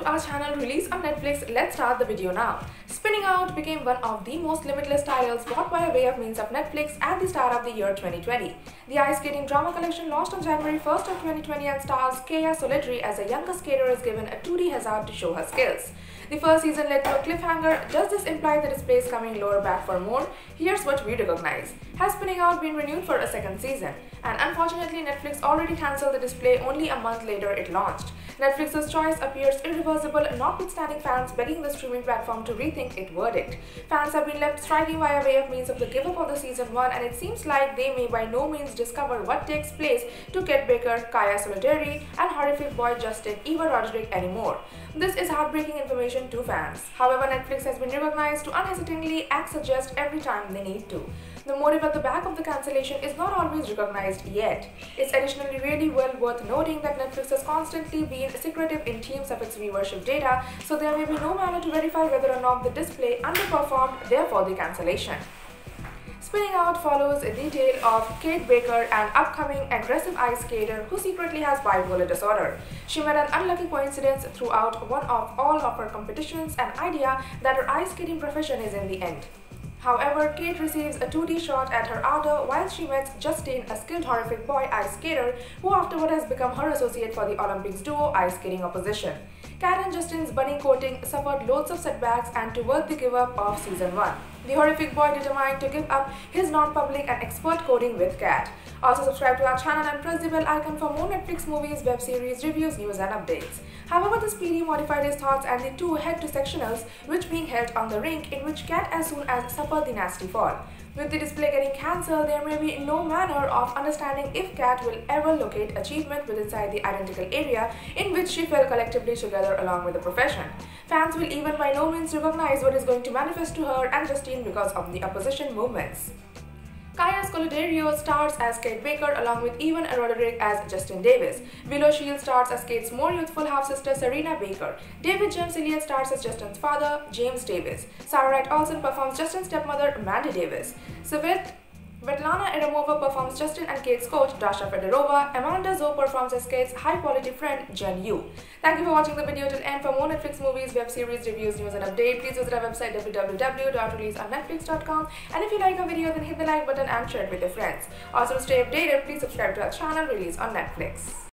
to our channel Release on Netflix. Let's start the video now. Spinning Out became one of the most limitless titles bought by way of means of Netflix at the start of the year 2020. The ice-skating drama collection launched on January 1st of 2020 and stars Kaya Scodelario as a younger skater is given a 2D hazard to show her skills. The first season led to a cliffhanger. Does this imply that Space coming lower back for more? Here's what we recognize. Has Spinning Out been renewed for a second season? And unfortunately, Netflix already cancelled the display only a month later it launched. Netflix's choice appears irreversible, notwithstanding fans begging the streaming platform to rethink its verdict. Fans have been left striking by way of means of the give-up of the season 1, and it seems like they may by no means discover what takes place to Kate Baker, Kaya Scodelario, and horrific boy Justin Evan Roderick anymore. This is heartbreaking information to fans. However, Netflix has been recognized to unhesitatingly suggest every time they need to. The motive at the back of the cancellation is not always recognized yet. It's additionally really well worth noting that Netflix has constantly been secretive in terms of its viewership data, so there may be no manner to verify whether or not the display underperformed, therefore the cancellation. Spinning Out follows a detail of Kate Baker, an upcoming aggressive ice skater who secretly has bipolar disorder. She met an unlucky coincidence throughout one of all of her competitions, an idea that her ice skating profession is in the end. However, Kate receives a 2D shot at her ardour while she meets Justin, a skilled horrific boy ice skater who afterward has become her associate for the Olympics duo ice skating opposition. Karen and Justin's bunny coating suffered loads of setbacks and toward the give-up of Season 1. The horrific boy determined to give up his non-public and expert coding with Cat. Also subscribe to our channel and press the bell icon for more Netflix movies, web series, reviews, news and updates. However, this PD modified his thoughts and the two head to sectionals which being held on the rink in which Cat as soon as suffered the nasty fall. With the display getting cancelled, there may be no manner of understanding if Cat will ever locate achievement within the identical area in which she fell collectively together along with the profession. Fans will even by no means recognize what is going to manifest to her and Justine because of the opposition movements. Kaya Scodelario stars as Kate Baker along with Evan Roderick as Justin Davis. Willow Shields stars as Kate's more youthful half-sister Serena Baker. David James Elliot stars as Justin's father, James Davis. Sarah Wright also performs Justin's stepmother, Amanda Davis. But Lana Iramova performs Justin and Kate's coach, Dasha Fedorova. Amanda Zou performs as Kate's high-quality friend, Jen Yu. Thank you for watching the video till end. For more Netflix movies, web series, reviews, news and update, please visit our website www.releaseonnetflix.com. And if you like our video, then hit the like button and share it with your friends. Also, to stay updated, please subscribe to our channel Release on Netflix.